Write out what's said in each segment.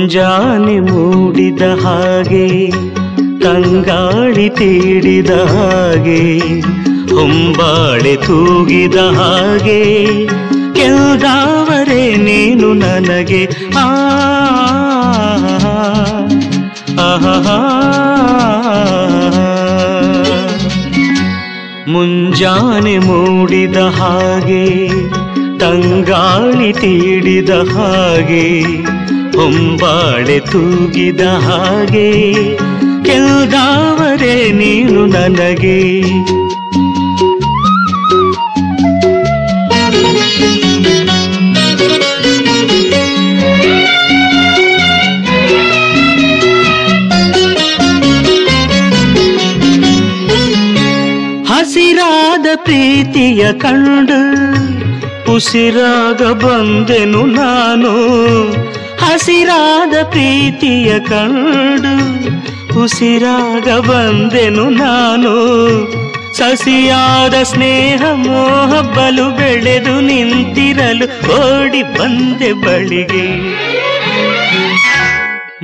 ಮುಂಜಾನೆ ಮೂಡಿದ ಹಾಗೆ ತಂಗಾಳಿ ತೀಡಿದ ಹಾಗೆ ಹೊಂಬಾಳೆ ತೂಗಿದ ಹಾಗೆ ಕೆಲ್ದಾವರೆ ನೀನು ನನಗೆ ಆ ಆಹಾ ಮುಂಜಾನೆ ಮೂಡಿದ ಹಾಗೆ ತಂಗಾಳಿ ತೀಡಿದ ಹಾಗೆ ಹೊಂಬಾಳೆ ತೂಗಿದ ಹಾಗೆ ಕೆಲ್ದಾವರೆ ನೀನು ನನಗೆ ಹಸಿರಾದ ಪ್ರೀತಿಯ ಕಂಡು ಉಸಿರಾಗ ಬಂದೆನು ನಾನು ಹಸಿರಾದ ಪ್ರೀತಿಯ ಕಂಡು ಉಸಿರಾಗ ಬಂದೆನು ನಾನು ಸಸಿಯಾದ ಸ್ನೇಹ ಮೋಹಬ್ಬಲು ಬೆಳೆದು ನಿಂತಿರಲು ಓಡಿ ಬಂದೆ ಬಳಿಗೆ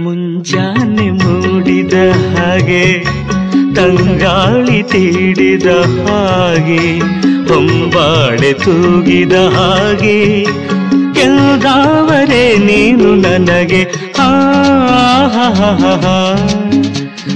ಮುಂಜಾನೆ ಮೂಡಿದ ಹಾಗೆ ತಂಗಾಳಿ ತೀಡಿದ ಹಾಗೆ ಹೊಂಬಾಳೆ ತೂಗಿದ ಹಾಗೆ ಕೆಲ್ದಾವರೆ ನೀನು ನನಗೆ ಆ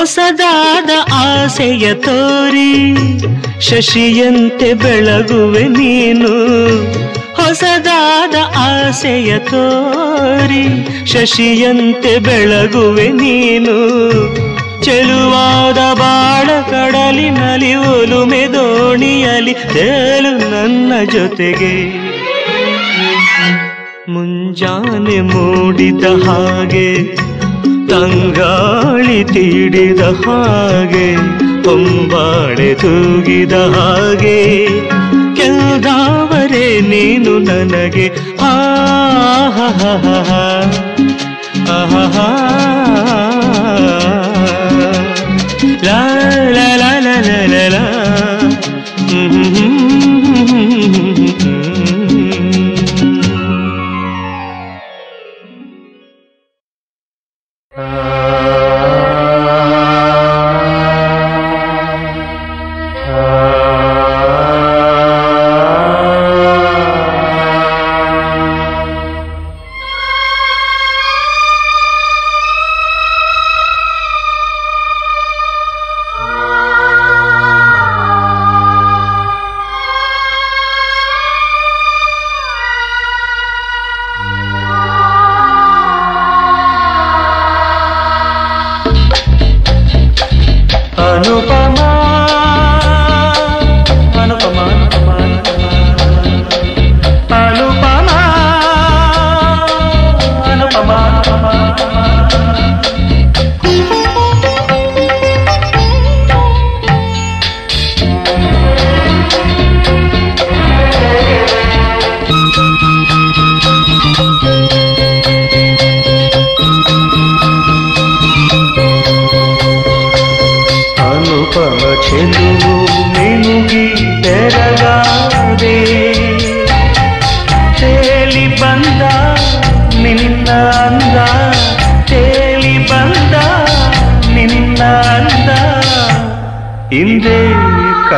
ಹೊಸದಾದ ಆಸೆಯ ತೋರಿ ಶಶಿಯಂತೆ ಬೆಳಗುವೆ ನೀನು ಹೊಸದಾದ ಆಸೆಯ ತೋರಿ ಶಶಿಯಂತೆ ಬೆಳಗುವೆ ನೀನು ಚೆಲುವಾದ ಬಾಳ ಕಡಲಿನಲ್ಲಿ ಒಲುಮೆ ದೋಣಿಯಲ್ಲಿ ತೇಲು ನನ್ನ ಜೊತೆಗೆ ಮುಂಜಾನೆ ಮೂಡಿದ ಹಾಗೆ ತಂಗಾಳಿ ತೀಡಿದ ಹಾಗೆ ಹೊಂಬಾಳೆ ತೂಗಿದ ಹಾಗೆ ಕೆಲ್ದಾವರೆ ನೀನು ನನಗೆ ಆ ಲಾ ಲಾ ಲಾ ಲಾ ಲಾ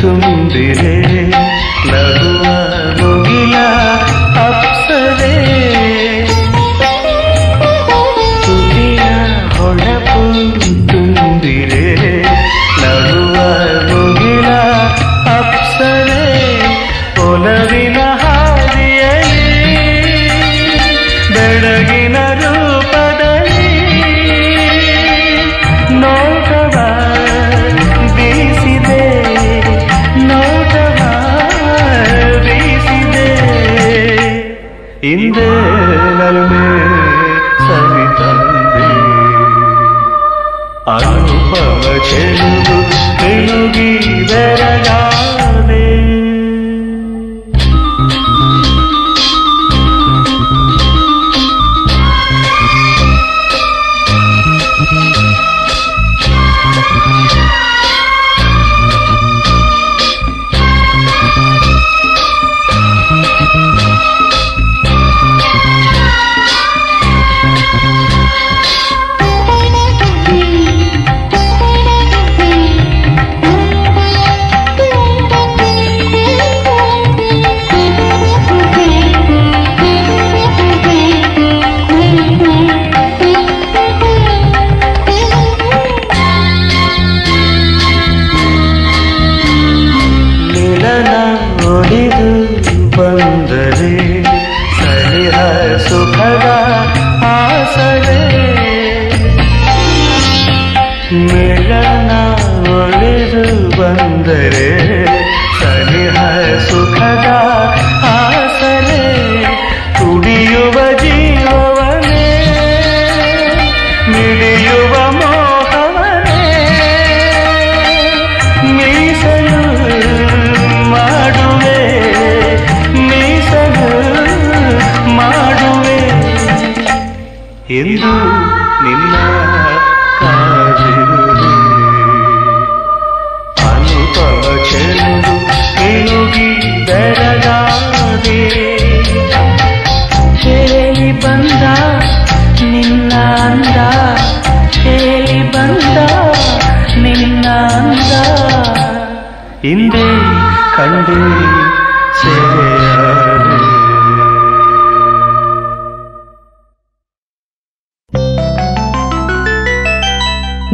ತುಂಬಿದೆ ನಗುವ ಮುಗಿಲ ಅಪ್ಸರೆ ತುಟಿಯ ಹೊಳಪು ತುಂಬಿದೆ ನಗುವ ಮುಗಿಲ ಅಪ್ಸರೆ ಒಲವಿನ ಹಾದಿಯಲ್ಲಿ ಬೆಳಗಿನ ರೂಪದಲ್ಲಿ ಅನುಭವ ಚೆಲುವು ಬೆಳಗಿ ಬೆರಗಾದೆ ಎಂದು ನಿನ್ನ ಕಾದಿರುವೆ ಅನುಪಮ ಚೆಲುವು ಬೆಳಗಿ ಬೆರಗಾದೆ ಕೇಳಿ ಬಂದ ನಿನ್ನ ಅಂದ ಕೇಳಿ ಬಂದ ನಿನ್ನ ಅಂದ ಹಿಂದೆ ಕಂಡೆ ಸೇವೆಯ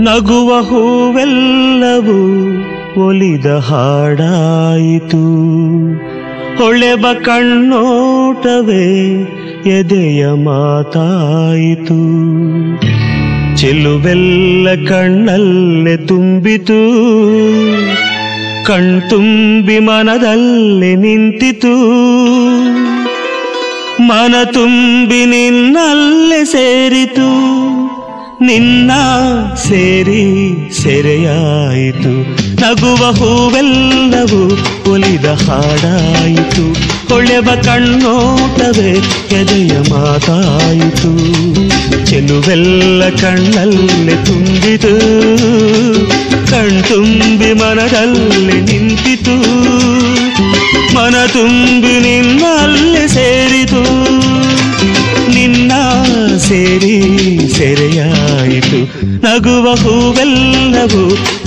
ನಗುವ ಹೂವೆಲ್ಲವೂ ಒಲಿದ ಹಾಡಾಯಿತು ಹೊಳೆಬ ಕಣ್ಣೋಟವೇ ಎದೆಯ ಮಾತಾಯಿತು ಚೆಲುವೆಲ್ಲ ಕಣ್ಣಲ್ಲೇ ತುಂಬಿತು ಕಣ್ತುಂಬಿ ಮನದಲ್ಲಿ ನಿಂತಿತು ಮನ ತುಂಬಿ ನಿನ್ನಲ್ಲೇ ಸೇರಿತು ನಿನ್ನ ಸೇರಿ ಸೆರೆಯಾಯಿತು ನಗುವ ಹೂವೆಲ್ಲವೂ ಒಲಿದ ಹಾಡಾಯಿತು ಹೊಳೆವ ಕಣ್ಣೋಟವೇ ಎದೆಯ ಮಾತಾಯಿತು ಚೆಲುವೆಲ್ಲ ಕಣ್ಣಲ್ಲಿ ತುಂಬಿತು ಕಣ್ತುಂಬಿ ಮನದಲ್ಲಿ ನಿಂತಿತು ಮನ ತುಂಬಿ ನಿನ್ನಲ್ಲೇ ಸೇರಿತು ನಿನ್ನ ಸೇರಿ ಸೆರೆಯಾಯಿತು ನಗುವ ಹೂವೆಲ್ಲವೂ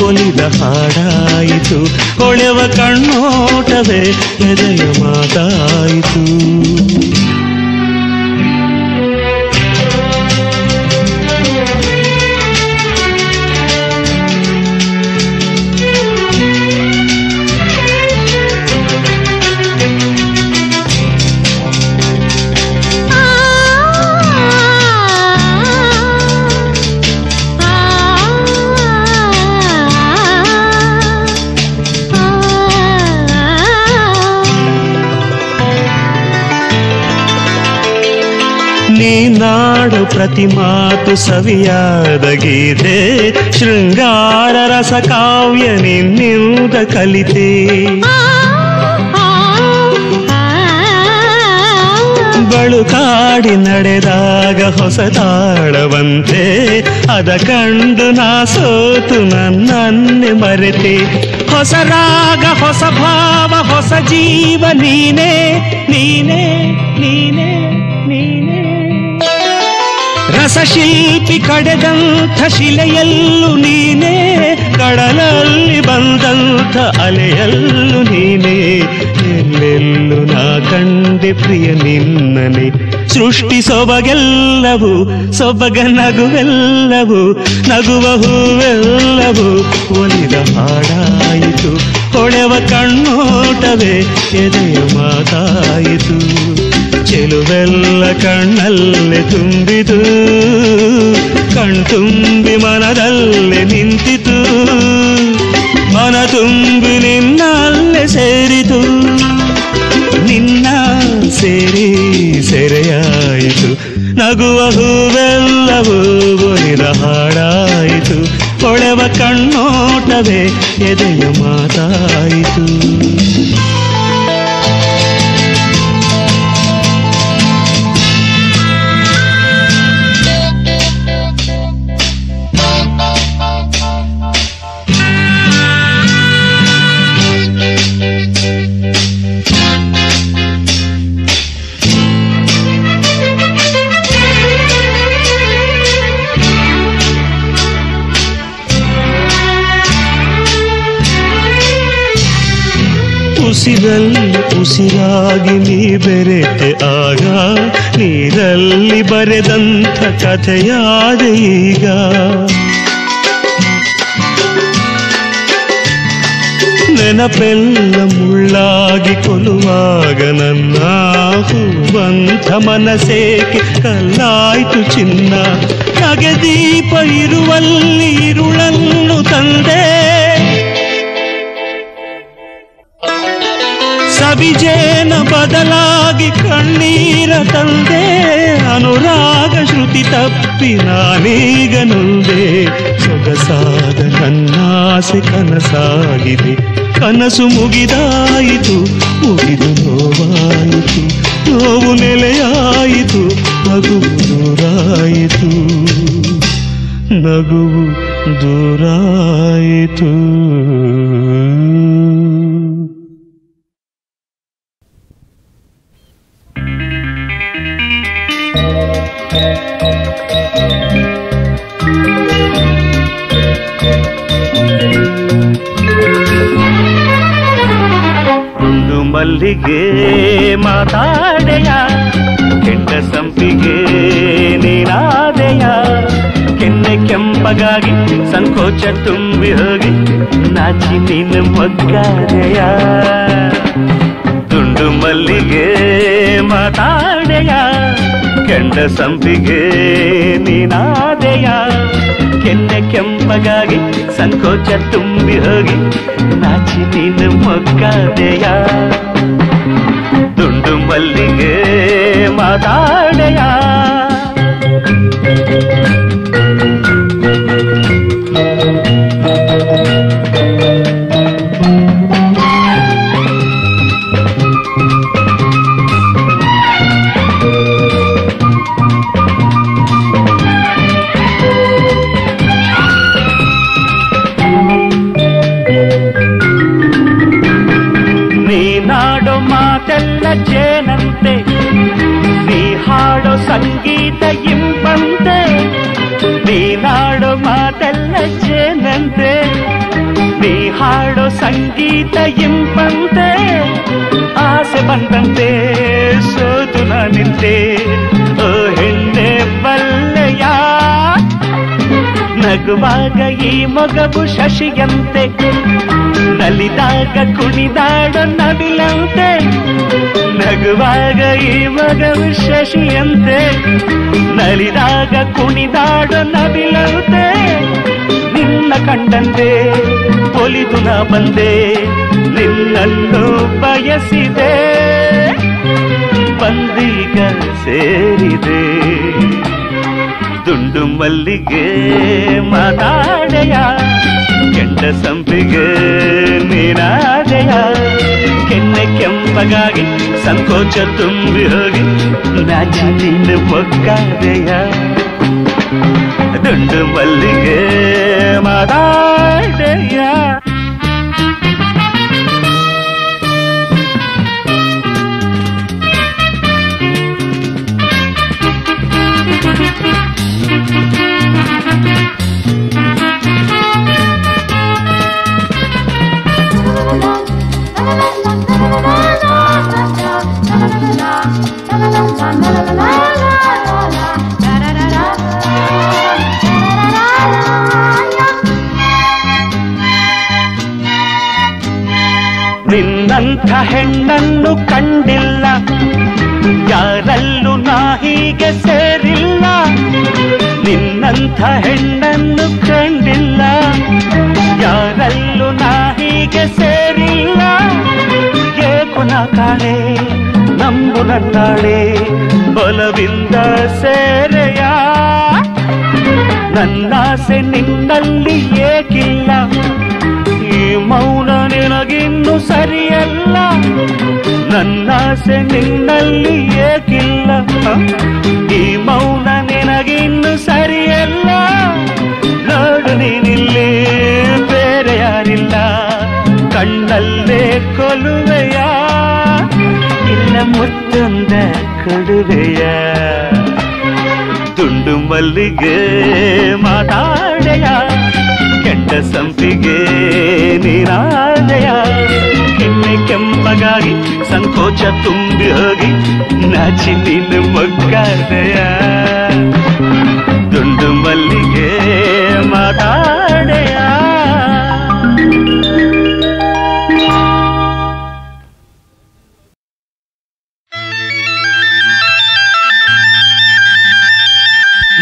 ಒಲಿದ ಹಾಡಾಯಿತು ಹೊಳೆವ ಕಣ್ಣೋಟವೇ ಎದೆಯ ಮಾತಾಯಿತು ನೀನಾಡು ಪ್ರತಿ ಮಾತು ಸವಿಯಾದ ಗೀತೆ ಶೃಂಗಾರ ರಸ ಕಾವ್ಯ ನಿನ್ನಿಂದ ಕಲಿತೆ ಬಳುಕಾಡಿ ನಡೆದಾಗ ಹೊಸತಾಳವಂತೆ ಅದ ಕಂಡು ನಾ ಸೋತು ನನ್ನನ್ನೇ ಮರೆತೆ ಹೊಸ ರಾಗ ಹೊಸ ಭಾವ ಹೊಸ ಜೀವ ನೀನೇ ನೀನೇ ನೀನೇ ನೀನೇ ರಸಶಿಲ್ಪಿ ಕಡೆದಂಥ ಶಿಲೆಯಲ್ಲೂ ನೀನೇ ಕಡಲಲ್ಲಿ ಬಂದಂಥ ಅಲೆಯಲ್ಲು ನೀನೇ ಎಲ್ಲೆಲ್ಲೂ ನಾ ಕಂಡೆ ಪ್ರಿಯ ನಿನ್ನನೆ ಸೃಷ್ಟಿ ಸೊಬಗೆಲ್ಲವೂ ಸೊಬಗ ನಗುವೆಲ್ಲವೂ ನಗುವ ಹೂವೆಲ್ಲವೂ ಒಲಿದ ಹಾಡಾಯಿತು ಹೊಳೆವ ಕಣ್ಣೋಟವೇ ಎದೆಯ ಮಾತಾಯಿತು ಚೆಲುವೆಲ್ಲ ಕಣ್ಣಲ್ಲೇ ತುಂಬಿತು ಕಣ್ತುಂಬಿ ಮನದಲ್ಲೇ ನಿಂತಿತು ಮನ ತುಂಬಿ ನಿನ್ನಲ್ಲೇ ಸೇರಿತು ನಿನ್ನ ಸೇರಿ ಸೆರೆಯಾಯಿತು ನಗುವ ಹೂವೆಲ್ಲವೂ ಒಲಿದ ಹಾಡಾಯಿತು ಹೊಳೆವ ಕಣ್ಣೋಟವೇ ಎದೆಯ ಮಾತಾಯಿತು ಉಸಿರಲ್ಲಿ ಉಸಿರಾಗಿ ನೀ ಬೆರೆತೆ ಆಗ ನೀರಲ್ಲಿ ಬರೆದಂಥ ಕಥೆಯಾದ ಈಗ ನೆನಪೆಲ್ಲ ಮುಳ್ಳಾಗಿ ಕೊಲುವಾಗ ನನ್ನ ಹೂವಂಥ ಮನಸ್ಸೇಕೆ ಕಲ್ಲಾಯ್ತು ಚಿನ್ನ ನಗೆ ದೀಪ ಇರುವಲ್ಲಿ ಇರುಳನ್ನು ತಂದೆ ಸವಿಜೇನ ಬದಲಾಗಿ ಕಣ್ಣೀರ ತಂದೆ ಅನುರಾಗ ಶ್ರುತಿ ತಪ್ಪಿ ನಾನೀಗ ನೊಂದೆ ಸೊಗಸಾದ ಕನ್ನಾಸೆ ಕನಸಾಗಿದೆ ಕನಸು ಮುಗಿದಾಯಿತು ಮುಗಿದು ನೋವಾಯಿತು ನೋವು ನೆಲೆಯಾಯಿತು ನಗುವು ದೂರಾಯಿತು ನಗುವು ದೂರಾಯಿತು ದುಂಡು ಮಲ್ಲಿಗೆ ಮಾತಾಡೆಯ ಕೆಂಡ ಸಂಪಿಗೆ ನೀನಾದೆಯ ಕೆನ್ನೆ ಕೆಂಪಗಾಗಿ ಸಂಕೋಚ ತುಂಬಿ ಹೋಗಿ ನಾಚಿ ನೀನು ಮಗ್ಗಾದೆಯ ದುಂಡು ಮಲ್ಲಿಗೆ ಮಾತಾಡೆಯ ಕೆಂಡ ಸಂಪಿಗೆ ನೀನಾದೆಯ ಕೆನ್ನೆ ಕೆಂಪಗಾಗಿ ಸಂಕೋಚ ತುಂಬಿ ಹೋಗಿ ನಾಚಿ ನೀನು ಮೊಗ್ಗಾದೆಯ ದುಂಡು ಮಲ್ಲಿಗೆ ಮಾತಾಡೆಯ ಚೇನಂತೆ ನೀ ಹಾಡೋ ಸಂಗೀತ ಇಂಪಂತೆ ನೀ ನಾಡೋ ಮಾತೆಲ್ಲ ಚೇನಂತೆ ನೀ ಹಾಡೋ ಸಂಗೀತ ಇಂಪಂತೆ ಆಸೆ ಬಂದಂತೆ ಸೋತು ನಾನಿಂತೆ ಓ ಹೆಣ್ಣೆ ಬಲ್ಲೆಯ ನಗುವಾಗ ಈ ಮಗವು ಶಶಿಯಂತೆ ನಲಿದಾಗ ಕುಣಿದಾಡೋ ನವಿಲಂತೆ ನಗುವಾಗ ಈ ಮಗವು ಶಶಿಯಂತೆ ನಲಿದಾಗ ಕುಣಿದಾಡೋ ನವಿಲಂತೆ ನಿನ್ನ ಕಂಡಂತೆ ಒಲಿದು ನಾ ಬಂದೆ ನಿನ್ನನ್ನು ಬಯಸಿದೆ ಬಂದೀಗ ಸೇರಿದೆ ದುಂಡು ಮಲ್ಲಿಗೆ ಮಾತಾಡೆಯ ಕೆಂಡ ಸಂಪಿಗೆ ನೀನಾದೆಯ ಕೆನ್ನೆ ಕೆಂಪಗಾಗಿ ಸಂಕೋಚ ತುಂಬಿ ಹೋಗಿ ನಾಚಿ ನೀನು ಮೊಗ್ಗಾದೆಯ ದುಂಡು ಮಲ್ಲಿಗೆ ಮಾತಾಡೆಯ ನಿನ್ನಂತ ಹೆಣ್ಣನ್ನು ಕಂಡಿಲ್ಲ, ಯಾರಲ್ಲೂ ನಾ ಹೀಗೆ ಸೇರಿಲ್ಲ, ನಿನ್ನಂತ ಹೆಣ್ಣನ್ನು ಕಂಡಿಲ್ಲ, ಯಾರಲ್ಲೂ ನಾ ಹೀಗೆ ಸೇರಿಲ್ಲ. ಏಕೋ ನಾ ಕಾಣೆ ನಂಬು ನನ್ನಾಳೆ ಬಲವಿಂದ ಸೇರೆಯ, ನನ್ನಾಸೆ ನಿನ್ನಲ್ಲಿ ಏಕಿಲ್ಲ, ಈ ಮೌನ ನಿನಗಿನ್ನು ಸರಿಯಲ್ಲ, ನನ್ನಾಸೆ ನಿನ್ನಲ್ಲಿ ಏಕಿಲ್ಲ, ಈ ಮೌನ ನಿನಗಿನ್ನು ಸರಿಯಲ್ಲ. ನೋಡು ನೀನಿಲ್ಲಿ ಬೇರೆ ಯಾರಿಲ್ಲ, ಕಣ್ಣಲ್ಲೇ ಕೊಲುವೆಯ, ಇಲ್ಲ ಮುತ್ತೊಂದ ಕೊಡುವೆಯ. ದುಂಡು ಮಲ್ಲಿಗೆ ಮಾತಾಡೆಯ, ಕೆಟ್ಟ ಸಂಪಿಗೆ ನೀನಾದೆಯ, ಕೆನ್ನೆ ಕೆಂಪಗಾಗಿ ಸಂಕೋಚ ತುಂಬಿ ಹೋಗಿ ನಾಚಿ ನೀನು ಮಗ್ಗಾದೆಯ. ದುಂಡು ಮಲ್ಲಿಗೆ ಮಾತಾಡೆಯ.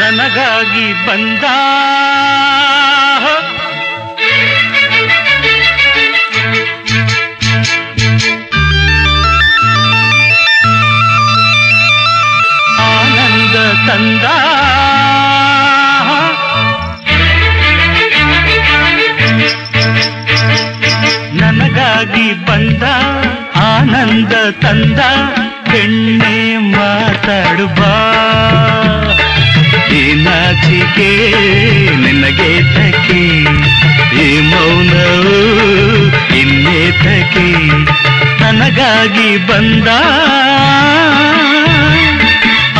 ನನಗಾಗಿ ಬಂದ ಆನಂದ ತಂದ, ನನಗಾಗಿ ಬಂದ ಆನಂದ ತಂದ, ಹೆಣ್ಣೆ ಮಾತಾಡುಬಾ ಈ ನಾಚಿಕೆ ನಿನಗೆ ತಕಿ, ಈ ಮೌನವು ಇನ್ನೇ ತಕಿ. ನನಗಾಗಿ ಬಂದ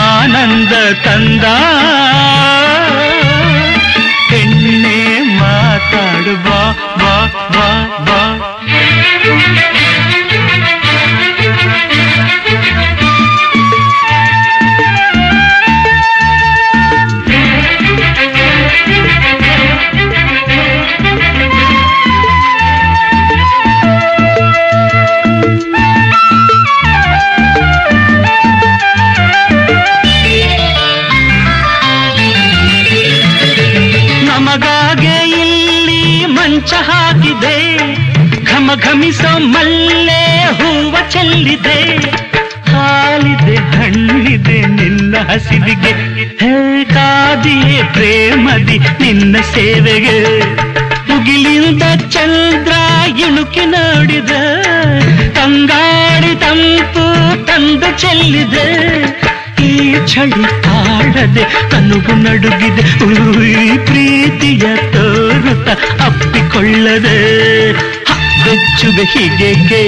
ಆನಂದ ತಂದ, ಹೆಣ್ಣೆ ಮಾತಾಡು ಬಾ ಬಾ ಬಾ ಬಾ. ಹಾಕಿದೆ ಘಮ ಘಮಿಸೋ ಮಲ್ಲೆ ಹೂವ ಚೆಲ್ಲಿದೆ, ಹಾಲಿದೆ ಹಣ್ಣಿದೆ ನಿನ್ನ ಹಸಿವಿಗೆ, ಹೇಳ್ತಾದಿಯೇ ಪ್ರೇಮದಿ ನಿನ್ನ ಸೇವೆಗೆ. ಮುಗಿಲಿಂದ ಚಂದ್ರ ಇಣುಕಿ ನೋಡಿದ, ತಂಗಾಡಿ ತಂಪು ತಂದು ಚೆಲ್ಲಿದೆ, ಈ ಚಳಿ ಆಡದೆ ತನುಗು ನಡುಗಿದೆ, ಈ ಪ್ರೀತಿಯ ತೋರುತ ಅಪ್ಪಿಕೊಳ್ಳದೆ. ಬೆಚ್ಚುವೆ ಹೀಗೇಕೆ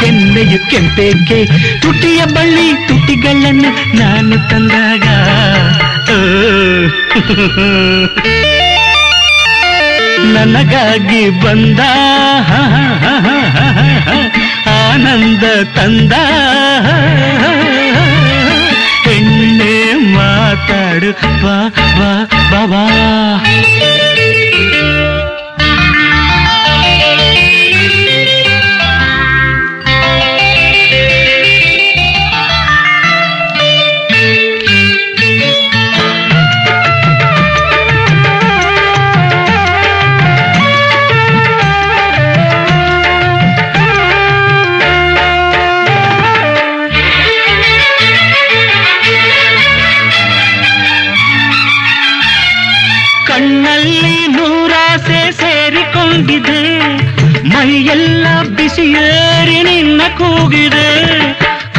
ಹೆನ್ನೆಯು ಕೆಂಪೇಕೆ, ತುಟಿಯ ಬಳ್ಳಿ ತುಟಿಗಳನ್ನು ನಾನು ತಂದಾಗ. ನನಗಾಗಿ ಬಂದ ಆನಂದ ತಂದ, ಹೆಣ್ಣೆ ಮಾತಾಡು ಬಾ ಬಾ ಬಾ. ಮೈಯೆಲ್ಲ ಬಿಸಿಯೇರಿ ನಿನ್ನ ಕೂಗಿದೆ,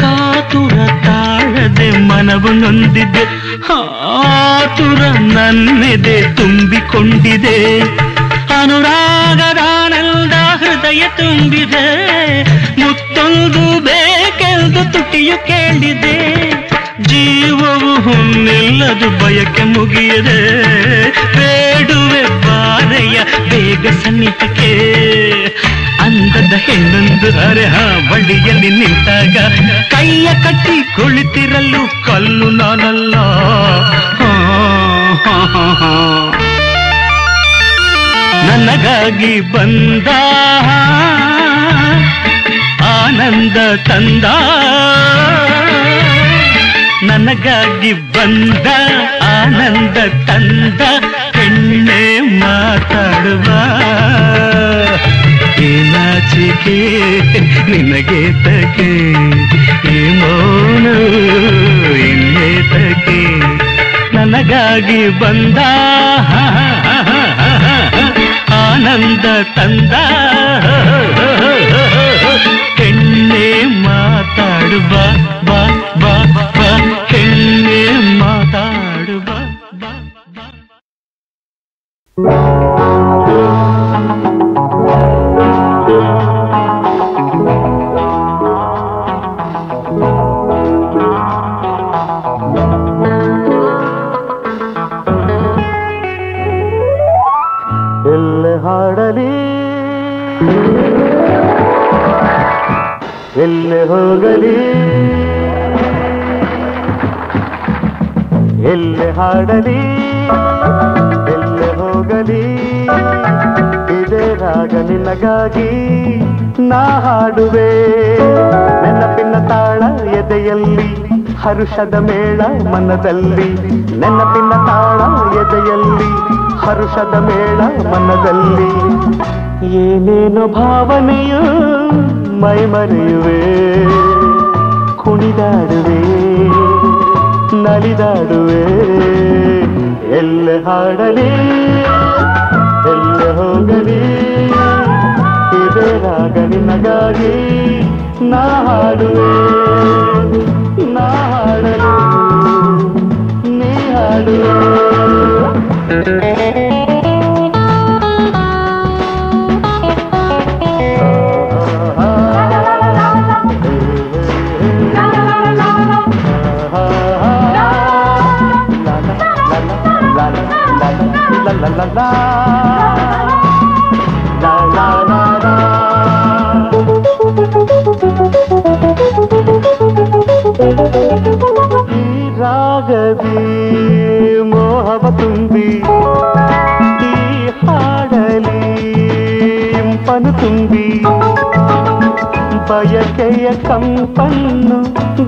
ಕಾತುರ ತಾಳದೆ ಮನವು ನೊಂದಿದೆ, ಆತುರ ನನ್ನೆದೆ ತುಂಬಿಕೊಂಡಿದೆ, ಅನುರಾಗದ ಆನಂದ ಹೃದಯ ತುಂಬಿದೆ, ಮುತ್ತೊಂದು ಬೇಕೆಂದು ತುಟಿಯು ಕೇಳಿದೆ, ಜೀವವು ಹೊಮ್ಮೆಲ್ಲದು ಬಯಕೆ ಮುಗಿಯದೆ, ಬೇಡುವೆ ಬಾರೆಯ ಬೇಗ ಸನ್ನಿಹಿತಕ್ಕೆ. ಅಂದದ ಹೆಣ್ಣೊಂದು ಅರೆಹ ಬಳಿಯಲ್ಲಿ ನಿಂತಾಗ, ಕೈಯ ಕಟ್ಟಿ ಕುಳಿತಿರಲು ಕಲ್ಲು ನಾನಲ್ಲ. ನನಗಾಗಿ ಬಂದ ಆನಂದ ತಂದ ನನಗಾಗಿ ಬಂದ ಆನಂದ ತಂದ ಹೆಣ್ಣೆ ಮಾತಾಡುವ ಏನಾಚಿಕೆ ನಿನಗೆ ತಕೆ ಈ ಮೌನ ಇನ್ನೇ ತಕೆ ನನಗಾಗಿ ಬಂದ ಆನಂದ ತಂದ ಹೆಣ್ಣೆ ಮಾತಾಡುವ ಬಾ ಬಾ ಬಾ ಹೆಣ್ಣೆ ಮಾತಾಡುವ ಬಾ ಬಾ ಬಾ Elle Haadali Elle Haadali Elle Haadali ide raaga ninagagi na haaduve nenapinna taala edeyalli harushada mela manadalli nenapinna taala edeyalli harushada mela manadalli yeneeno bhavaneyu ಮೈ ಮರೆಯುವೆ ಕುಣಿದಾಡುವೆ ನಲಿದಾಡುವೆ ಎಲ್ಲ ಹಾಡಲಿ ಎಲ್ಲ ಹೋಗಲಿ ಇದೇ ರಾಗ ನಿನಗಾಗಿ ನಾ ಹಾಡುವೆ ನಾ ಹಾಡಲಿ ನೀ ಹಾಡುವೆ la la la la la la ee raagadi mohava tumbi ee haadali impanu tumbi bayakeya kampannu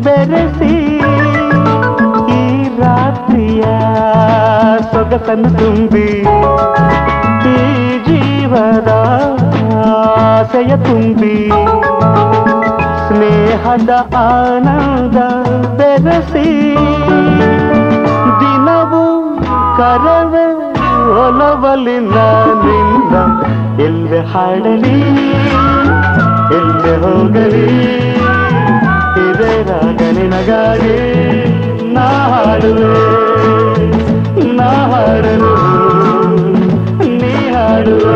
beresi ರಾತ್ರಿಯ ಸೊಗಸನ್ನು ತುಂಬಿ ಈ ಜೀವದ ಆಸೆಯ ತುಂಬಿ ಸ್ನೇಹದ ಆನಂದ ಬೆರೆಸಿ ದಿನವೂ ಕರವೇ ಒಲವಲಿನ ನಿಂದ ಎಲ್ಲೆ ಹಾಡಲಿ ಎಲ್ಲೆ ಹೋಗಲಿ ಇದೇ ರಾಗ ನಿನಗಾಗಿ ನಾ ಹಾಡುವೆ ನಾ ಹಾಡಲು ನೀ ಹಾಡುವೆ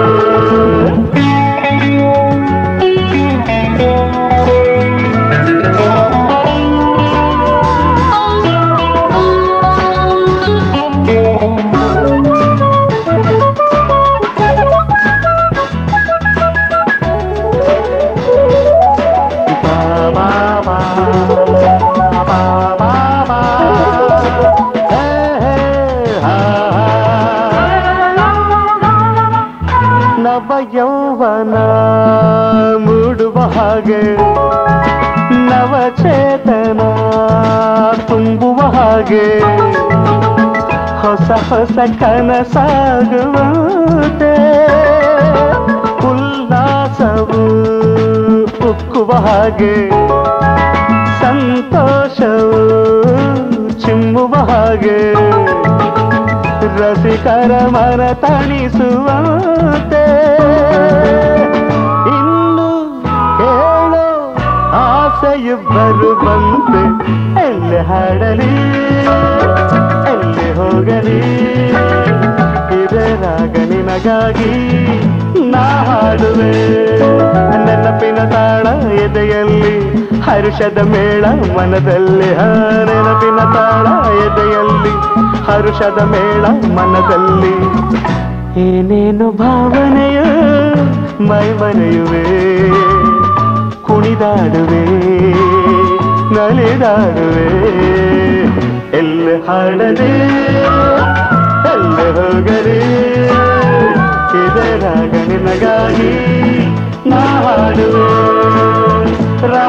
ಯೌವನ ಮೂಡುವ ಹಾಗೆ ನವಚೇತನ ತುಂಬುವ ಹಾಗೆ ಹೊಸ ಹೊಸ ಕನಸಾಗುವಂತೆ ಉಲ್ಲಾಸವು ಉಕ್ಕುವ ಹಾಗೆ ಸಂತೋಷವು ಚಿಮ್ಮುವ ಹಾಗೆ ರಸಿಕರ ಮನ ತಣಿಸುವಂತೆ ಇನ್ನು ಕೇಳೋ ಆಸೆಯು ಬರುವಂತೆ ಎಲ್ಲೆ ಹಾಡಲಿ ಎಲ್ಲೆ ಹೋಗಲಿ ಇದೇ ರಾಗ ನಿನಗಾಗಿ ನಾ ಹಾಡುವೆ ನೆನಪಿನ ತಾಳ ಎದೆಯಲ್ಲಿ ಹರುಷದ ಮೇಳ ಮನದಲ್ಲಿ ನೆನಪಿನ ತಾಳ ಎದೆಯಲ್ಲಿ ಹರುಷದ ಮೇಳ ಮನದಲ್ಲಿ ಏನೇನು ಭಾವನೆಯ ಮೈ ಮರೆಯುವೆ ಕುಣಿದಾಡುವೆ ನಲಿದಾಡುವೆ ಎಲ್ಲೆ ಹಾಡಲಿ ಎಲ್ಲೆ ಹೋಗಲಿ ಇದೇ ರಾಗ ನಿನಗಾಗಿ ನಾ ಹಾಡುವೆ ರಾ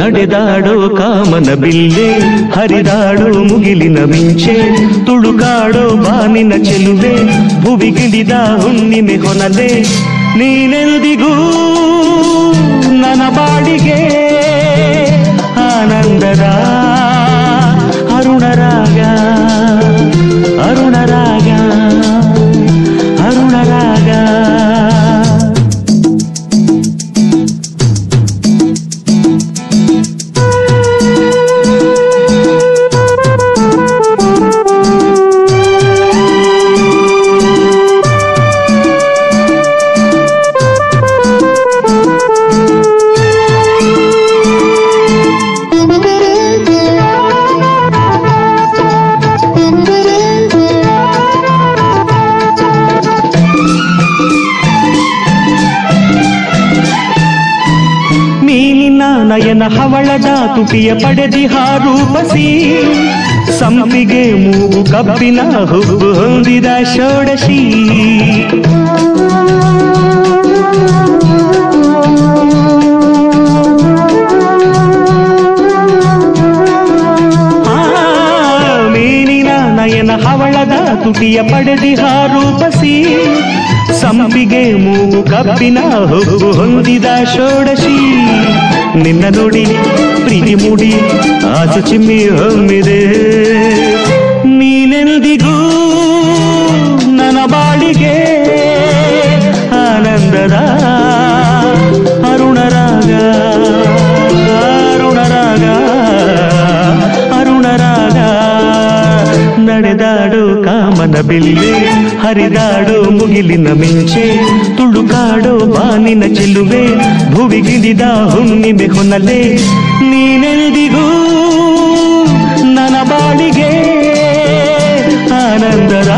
ನಡೆದಾಡೋ ಕಾಮನ ಬಿಲ್ಲೆ ಹರಿದಾಡೋ ಮುಗಿಲಿನ ಮಿಂಚೆ ತುಳುಕಾಡೋ ಬಾನಿನ ಚೆಲುವೆ ಭುವಿಗಿಳಿದ ಹುಣ್ಣಿಮೆ ಹೊನಲೆ ನೀನೆಂದಿಗೂ ನನ್ನ ಬಾಡಿಗೆ ಆನಂದದ ಅರುಣರಾಗ ಅರುಣರಾಗ ಅರುಣರಾಗ ಹವಳದ ತುಟಿಯ ಪಡೆದಿಹಾ ರೂಪಸಿ ಸಂಪಿಗೆ ಮೂಗು ಕಬ್ಬಿನ ಹುಬ್ಬು ಹೊಂದಿದ ಷೋಡಶಿ ಮೀನಿನ ನಯನ ಹವಳದ ತುಟಿಯ ಪಡೆದಿಹಾ ರೂಪಸಿ ಸಂಪಿಗೆ ಮೂಗು ಕಬ್ಬಿನ ಹುಬ್ಬು ಹೊಂದಿದ ಷೋಡಶಿ ನಿನ್ನ ನೋಡಿ ಪ್ರೀತಿ ಮೂಡಿ ಆಸೆ ಚಿಮ್ಮಿ ಹೊಮ್ಮಿದೆ ನೀನೆಂದಿಗೂ ನನ್ನ ಬಾಳಿಗೆ ಆನಂದದ ಅರುಣರಾಗ ಅರುಣರಾಗ ಅರುಣರಾಗ ನಡೆದಾಡು ಕಾಮನ ಬಿಲ್ಲೆ ಹರಿದಾಡು ಮುಗಿಲಿನ ಮಿಂಚೆ ತುಳುಕಾಡು ಬಾನಿನ ಚೆಲುವೆ ಭುವಿಗಿಳಿದ ಹುಣ್ಣಿಮೆ ಹೊನಲೆ ನೀನೆಂದಿಗೂ ನನ್ನ ಬಾಳಿಗೆ ಆನಂದದ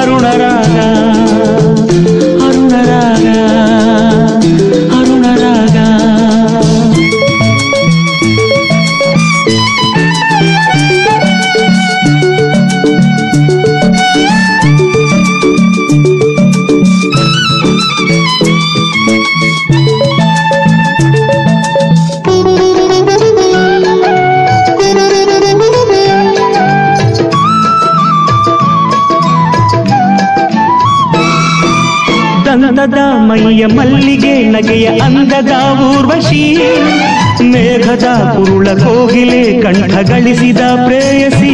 ಅರುಣರಾಗ ಅರುಣರಾಗ ಅರುಣರಾಗ ಮೈಯ ಮಲ್ಲಿಗೆ ನಗೆಯ ಅಂದದ ಊರ್ವಶಿ ಮೇಘದ ಕುರುಳ ಕೋಗಿಲೆ ಕಂಠ ಗಳಿಸಿದ ಪ್ರೇಯಸಿ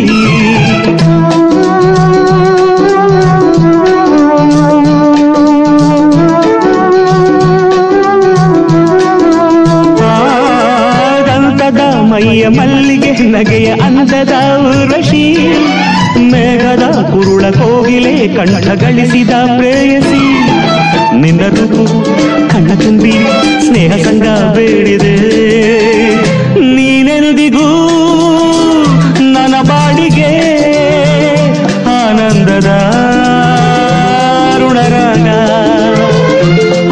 ದಂತದ ಮೈಯ ಮಲ್ಲಿಗೆ ನಗೆಯ ಅಂದದ ಊರ್ವಶಿ ಮೇಘದ ಕುರುಳ ಕೋಗಿಲೆ ಕಂಠ ಗಳಿಸಿದ ಪ್ರೇಯಸಿ ನಿನ್ನ ರೂಪು ಕಣ್ಣ ತುಂಬಿ ಸ್ನೇಹ ಸಂಗ ಬೇಡಿದೆ ನೀನೆಂದಿಗೂ ನನ್ನ ಬಾಳಿಗೆ ಆನಂದದ ಅರುಣರಾಗ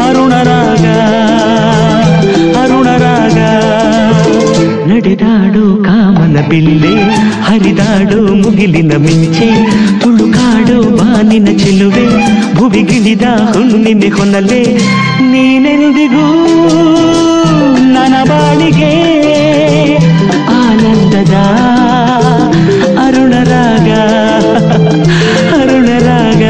ಅರುಣರಾಗ ಅರುಣರಾಗ ನಡೆದಾಡು ಕಾಮನ ಬಿಲ್ಲೆ ಹರಿದಾಡು ಮುಗಿಲಿನ ಮಿಂಚೆ ತುಳುಕಾಡು ಬಾನಿನ ಚೆಲುವೆ ಭುವಿಗಿಳಿದ ಹುಣ್ಣಿಮೆ ಹೊನಲೆ ನೀನೆಂದಿಗೂ ನನ್ನ ಬಾಳಿಗೆ ಆನಂದದ ಅರುಣರಾಗ ಅರುಣರಾಗ ಅರುಣರಾಗ.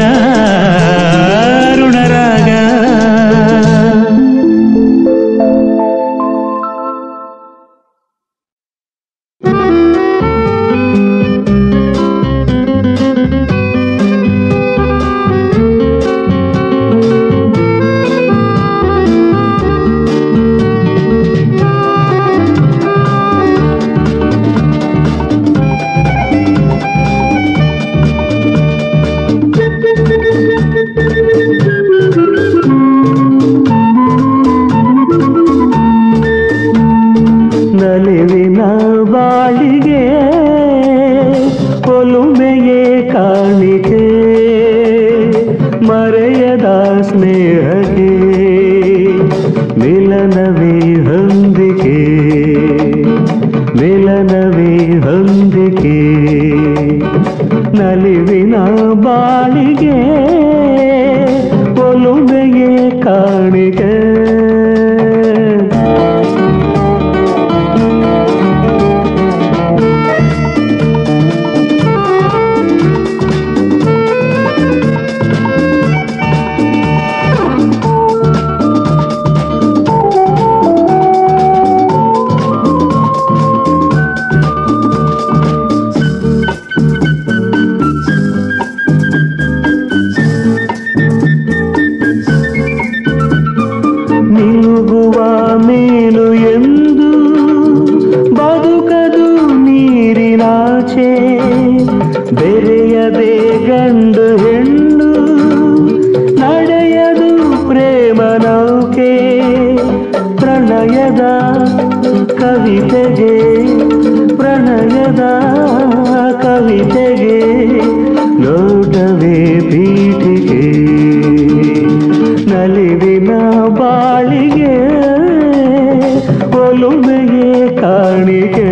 ಕವಿತೆಗೆ ಪ್ರಣಯದ ಕವಿತೆಗೆ ಲೋಟವೇ ಪೀಠಿಗೆ ನಲಿವಿನ ಬಾಳಿಗೆ ಒಲುಮೆಯೇ ಕಾಣಿಕೆ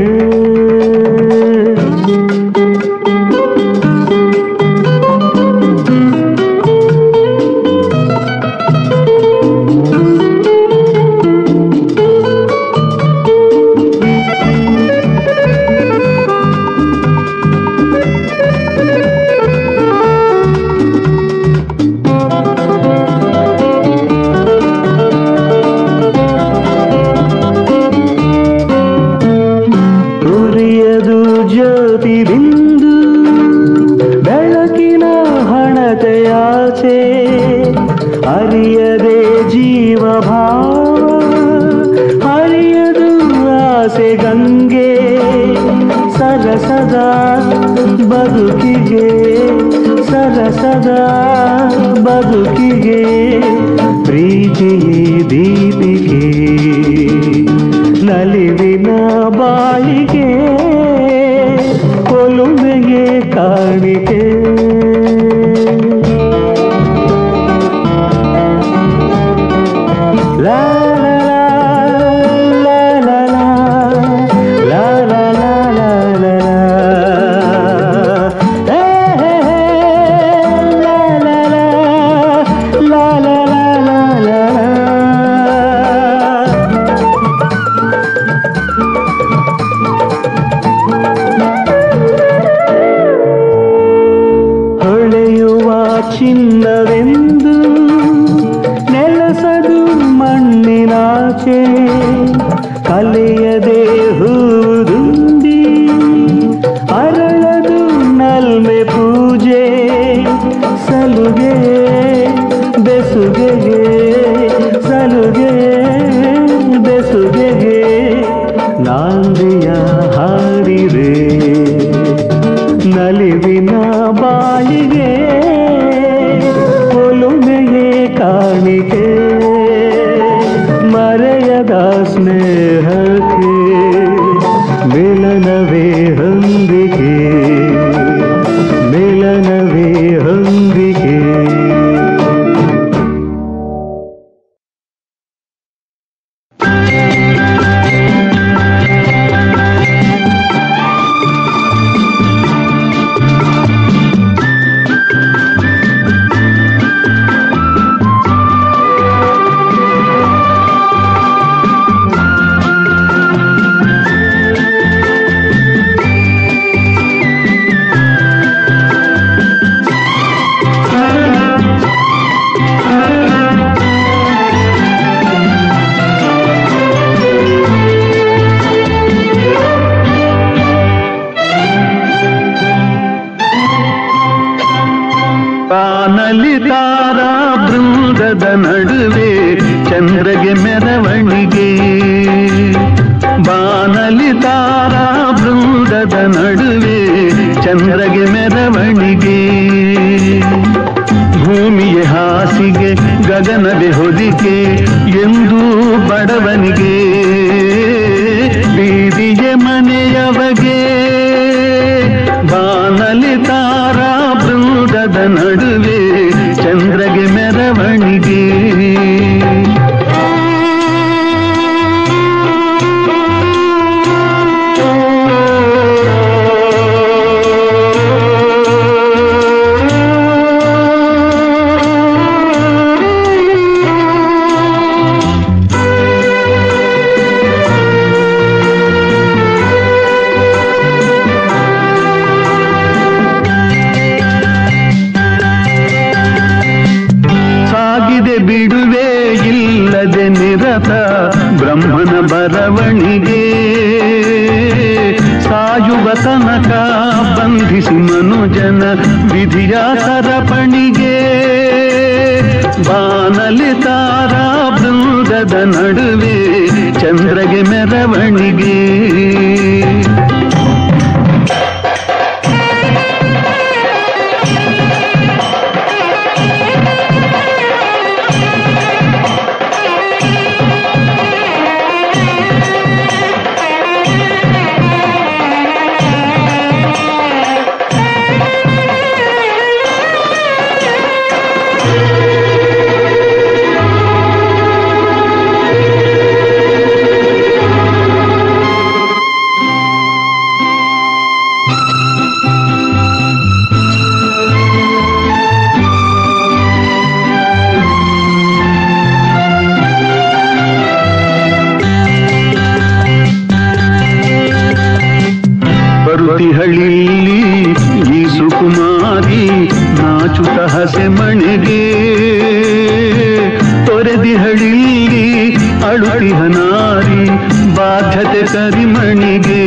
ಕರಿಮಣಿಗೆ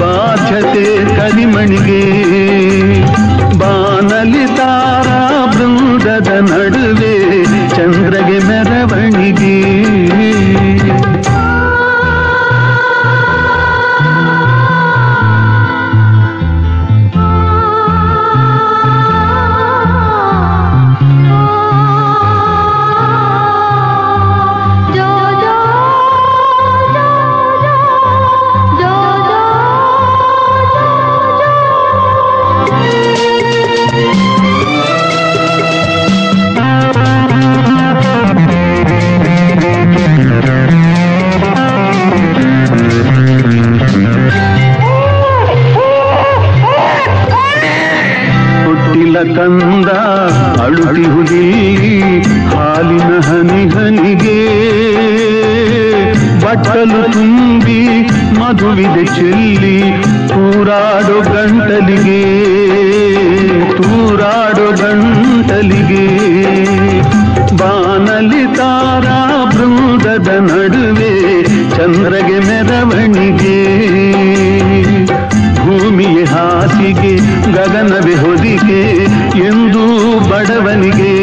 ಬಾಧ್ಯತೆ ಕರಿಮಣಿಗೆ ಬಾನಲಿ ತಾರಾ ಬೃಂದದ ನಡುವೆ ಚಂದ್ರಗೆ ಮೆರವಣಿಗೆ ತಂದ ಅಳುತಿ ಹುಲಿ ಹಾಲಿನ ಹನಿ ಹನಿಗೆ ಬಟ್ಟಲು ತುಂಬಿ ಮಧುವಿದೆ ಚೆಲ್ಲಿ ತೂರಾಡೋ ಗಂಟಲಿಗೆ ಬಾನಲಿ ತಾರಾ ಬೃಂದದ ನಡುವೆ ಚಂದ್ರಗೆ ಮೆರವಣಿಗೆ ಭೂಮಿಯ ಹಾಸಿಗೆ ಗಗನವೆ ಹೊದಿಗೆ ಎಂದೂ ಬಡವನಿಗೆ